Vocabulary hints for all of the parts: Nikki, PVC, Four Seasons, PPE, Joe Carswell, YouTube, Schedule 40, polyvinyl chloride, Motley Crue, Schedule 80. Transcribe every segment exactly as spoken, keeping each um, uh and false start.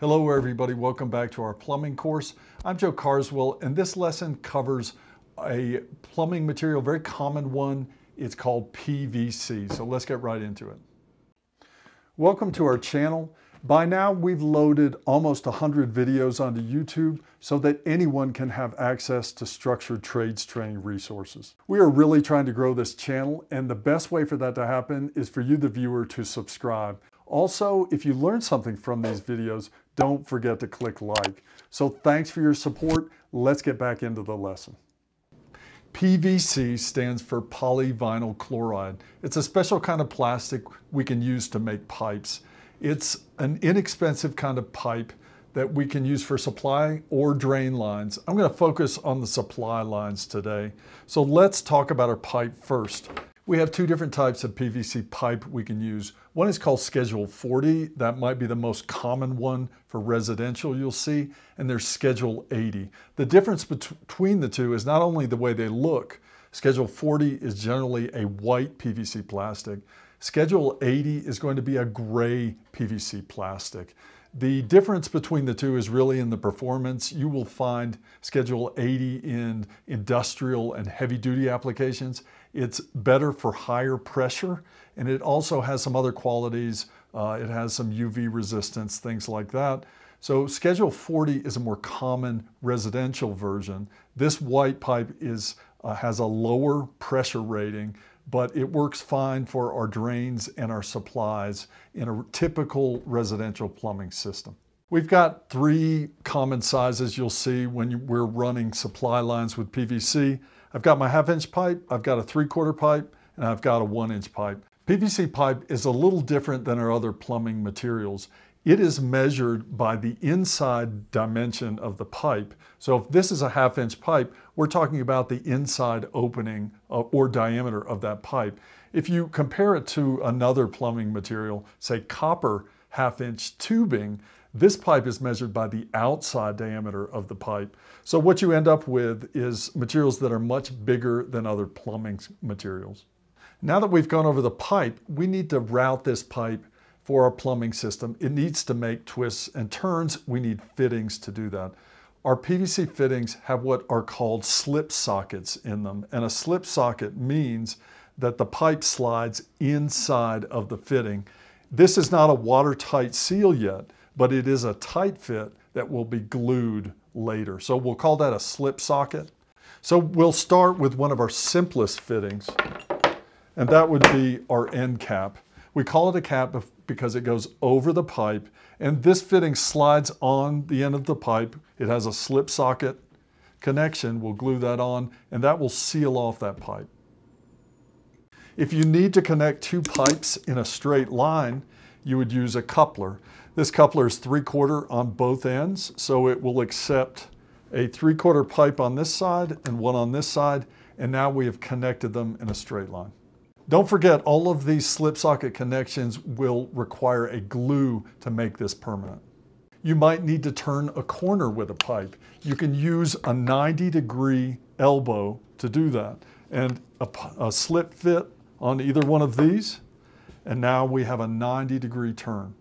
Hello everybody, welcome back to our plumbing course. I'm Joe Carswell and this lesson covers a plumbing material, very common one. It's called P V C. So let's get right into it. Welcome to our channel. By now we've loaded almost one hundred videos onto YouTube so that anyone can have access to structured trades training resources. We are really trying to grow this channel, and the best way for that to happen is for you, the viewer, to subscribe. Also, if you learn something from these videos, don't forget to click like. So thanks for your support. Let's get back into the lesson. P V C stands for polyvinyl chloride. It's a special kind of plastic we can use to make pipes. It's an inexpensive kind of pipe that we can use for supply or drain lines. I'm going to focus on the supply lines today. So let's talk about our pipe first. We have two different types of P V C pipe we can use. One is called Schedule forty. That might be the most common one for residential you'll see. And there's Schedule eighty. The difference between the two is not only the way they look. Schedule forty is generally a white P V C plastic. Schedule eighty is going to be a gray P V C plastic. The difference between the two is really in the performance. You will find Schedule eighty in industrial and heavy duty applications. It's better for higher pressure, and it also has some other qualities. Uh, it has some U V resistance, things like that. So Schedule forty is a more common residential version. This white pipe is, uh, has a lower pressure rating, but it works fine for our drains and our supplies in a typical residential plumbing system. We've got three common sizes you'll see when we're running supply lines with P V C. I've got my half inch pipe, I've got a three quarter pipe, and I've got a one inch pipe. P V C pipe is a little different than our other plumbing materials. It is measured by the inside dimension of the pipe. So if this is a half inch pipe, we're talking about the inside opening or diameter of that pipe. If you compare it to another plumbing material, say copper half inch tubing, this pipe is measured by the outside diameter of the pipe. So what you end up with is materials that are much bigger than other plumbing materials. Now that we've gone over the pipe, we need to route this pipe for our plumbing system. It needs to make twists and turns. We need fittings to do that. Our P V C fittings have what are called slip sockets in them. And a slip socket means that the pipe slides inside of the fitting. This is not a watertight seal yet, but it is a tight fit that will be glued later. So we'll call that a slip socket. So we'll start with one of our simplest fittings, and that would be our end cap. We call it a cap because it goes over the pipe, and this fitting slides on the end of the pipe. It has a slip socket connection. We'll glue that on, and that will seal off that pipe. If you need to connect two pipes in a straight line, you would use a coupler. This coupler is three quarter on both ends, so it will accept a three quarter pipe on this side and one on this side, and now we have connected them in a straight line. Don't forget, all of these slip socket connections will require a glue to make this permanent. You might need to turn a corner with a pipe. You can use a ninety degree elbow to do that, and a, a slip fit on either one of these, and now we have a ninety degree turn.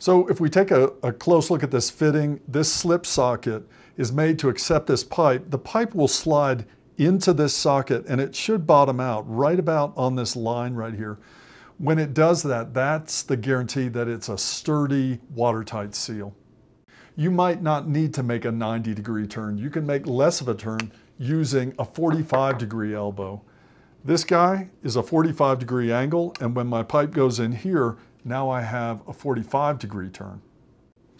So if we take a, a close look at this fitting, this slip socket is made to accept this pipe. The pipe will slide into this socket, and it should bottom out right about on this line right here. When it does that, that's the guarantee that it's a sturdy, watertight seal. You might not need to make a ninety degree turn. You can make less of a turn using a forty-five degree elbow. This guy is a forty-five degree angle, and when my pipe goes in here, now I have a forty-five degree turn.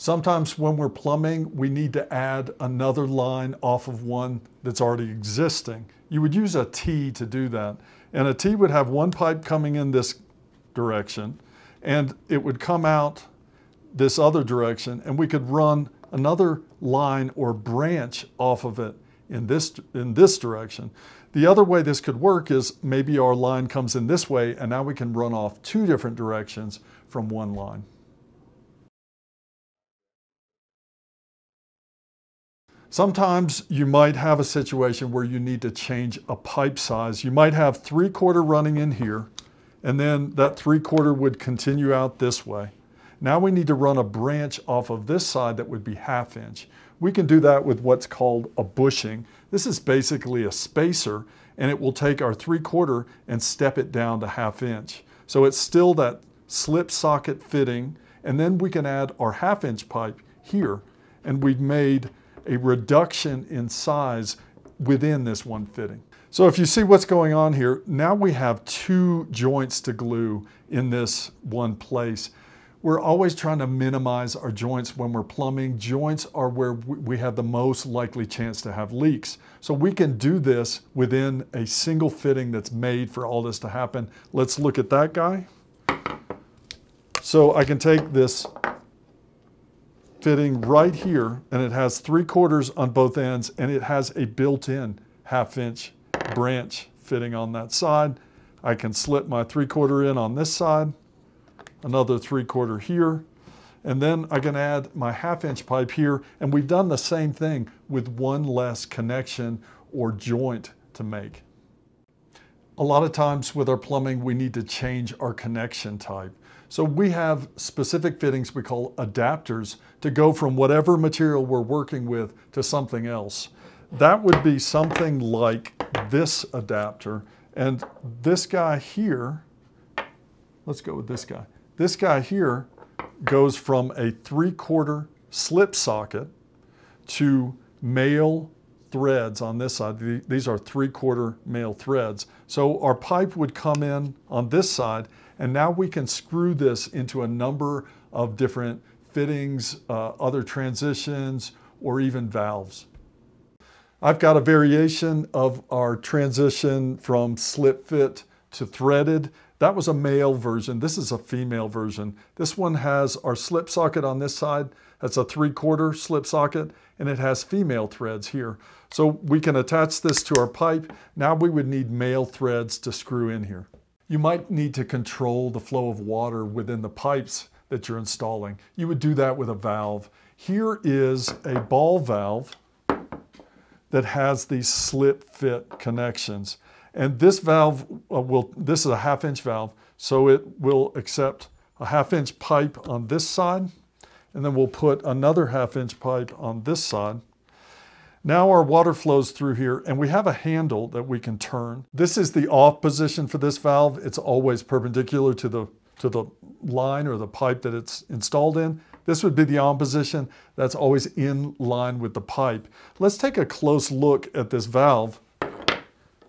Sometimes when we're plumbing, we need to add another line off of one that's already existing. You would use a T to do that. And a T would have one pipe coming in this direction, and it would come out this other direction, and we could run another line or branch off of it in this, in this direction. The other way this could work is maybe our line comes in this way, and now we can run off two different directions from one line. Sometimes you might have a situation where you need to change a pipe size. You might have three quarter running in here, and then that three quarter would continue out this way. Now we need to run a branch off of this side that would be half inch. We can do that with what's called a bushing. This is basically a spacer, and it will take our three quarter and step it down to half inch. So it's still that slip socket fitting, and then we can add our half inch pipe here, and we've made a reduction in size within this one fitting. So if you see what's going on here, now we have two joints to glue in this one place. We're always trying to minimize our joints when we're plumbing. Joints are where we have the most likely chance to have leaks. So we can do this within a single fitting that's made for all this to happen. Let's look at that guy. So I can take this fitting right here, and it has three quarters on both ends, and it has a built-in half inch branch fitting on that side. I can slip my three quarter in on this side, another three quarter here, and then I can add my half inch pipe here, and we've done the same thing with one less connection or joint to make. A lot of times with our plumbing, we need to change our connection type. So we have specific fittings we call adapters to go from whatever material we're working with to something else. That would be something like this adapter, and this guy here, let's go with this guy. This guy here goes from a three quarter slip socket to male threads on this side. These are three quarter male threads. So our pipe would come in on this side, and now we can screw this into a number of different fittings, uh, other transitions, or even valves. I've got a variation of our transition from slip fit to threaded. That was a male version. This is a female version. This one has our slip socket on this side. That's a three quarter slip socket, and it has female threads here. So we can attach this to our pipe. Now we would need male threads to screw in here. You might need to control the flow of water within the pipes that you're installing. You would do that with a valve. Here is a ball valve that has these slip fit connections. And this valve will, this is a half inch valve, so it will accept a half inch pipe on this side, and then we'll put another half inch pipe on this side. Now our water flows through here, and we have a handle that we can turn. This is the off position for this valve. It's always perpendicular to the, to the line or the pipe that it's installed in. This would be the on position. That's always in line with the pipe. Let's take a close look at this valve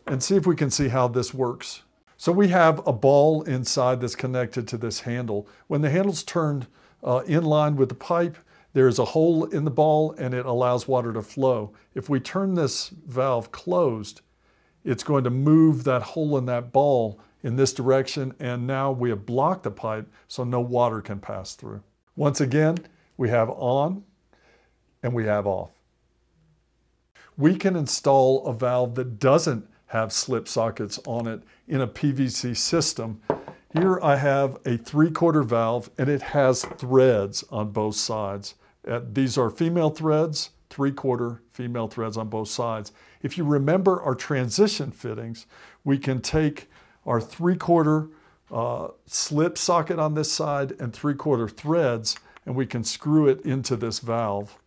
and see if we can see how this works. So we have a ball inside that's connected to this handle. When the handle's turned uh, in line with the pipe, there is a hole in the ball, and it allows water to flow. If we turn this valve closed, it's going to move that hole in that ball in this direction, and now we have blocked the pipe so no water can pass through. Once again, we have on and we have off. We can install a valve that doesn't have slip sockets on it in a P V C system. Here I have a three-quarter valve, and it has threads on both sides. Uh, these are female threads, three-quarter female threads on both sides. If you remember our transition fittings, we can take our three-quarter uh, slip socket on this side and three-quarter threads, and we can screw it into this valve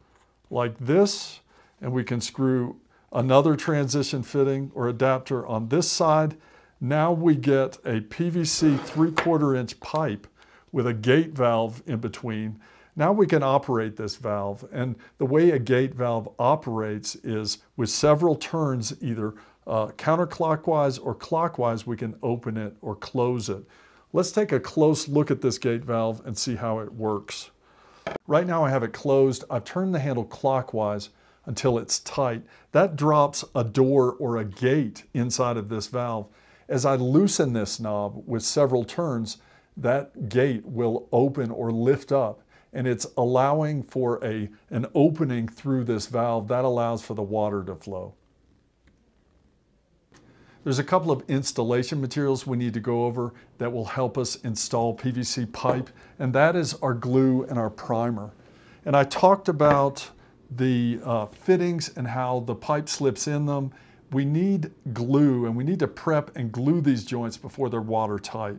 like this, and we can screw another transition fitting or adapter on this side. Now we get a P V C three-quarter inch pipe with a gate valve in between. Now we can operate this valve. And the way a gate valve operates is with several turns, either uh, counterclockwise or clockwise, we can open it or close it. Let's take a close look at this gate valve and see how it works. Right now I have it closed. I've turned the handle clockwise until it's tight. That drops a door or a gate inside of this valve. As I loosen this knob with several turns, that gate will open or lift up, and it's allowing for a, an opening through this valve that allows for the water to flow. There's a couple of installation materials we need to go over that will help us install P V C pipe, and that is our glue and our primer. And I talked about the uh, fittings and how the pipe slips in them. We need glue, and we need to prep and glue these joints before they're watertight.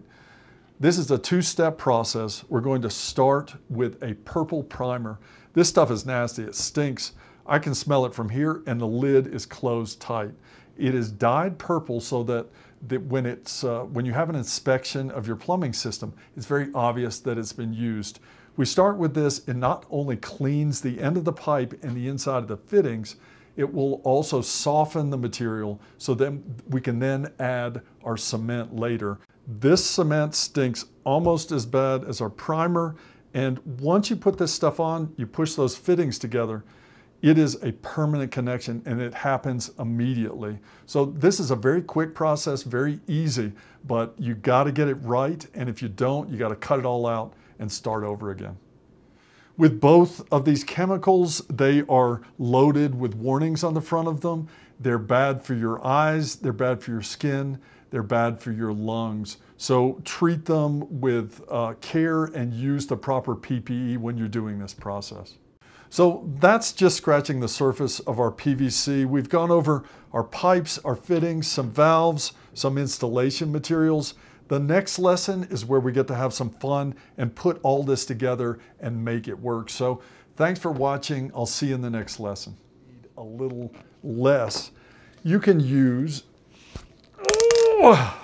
This is a two-step process. We're going to start with a purple primer. This stuff is nasty, it stinks. I can smell it from here, and the lid is closed tight. It is dyed purple so that, that when, it's, uh, when you have an inspection of your plumbing system, it's very obvious that it's been used. We start with this. It not only cleans the end of the pipe and the inside of the fittings, it will also soften the material so that we can then add our cement later. This cement stinks almost as bad as our primer, and once you put this stuff on, you push those fittings together, it is a permanent connection and it happens immediately. So this is a very quick process, very easy, but you got to get it right, and if you don't, you got to cut it all out and start over again. With both of these chemicals, they are loaded with warnings on the front of them. They're bad for your eyes, they're bad for your skin, they're bad for your lungs. So treat them with uh, care and use the proper P P E when you're doing this process. So that's just scratching the surface of our P V C. We've gone over our pipes, our fittings, some valves, some installation materials. The next lesson is where we get to have some fun and put all this together and make it work. So thanks for watching. I'll see you in the next lesson. A little less. You can use... Oh!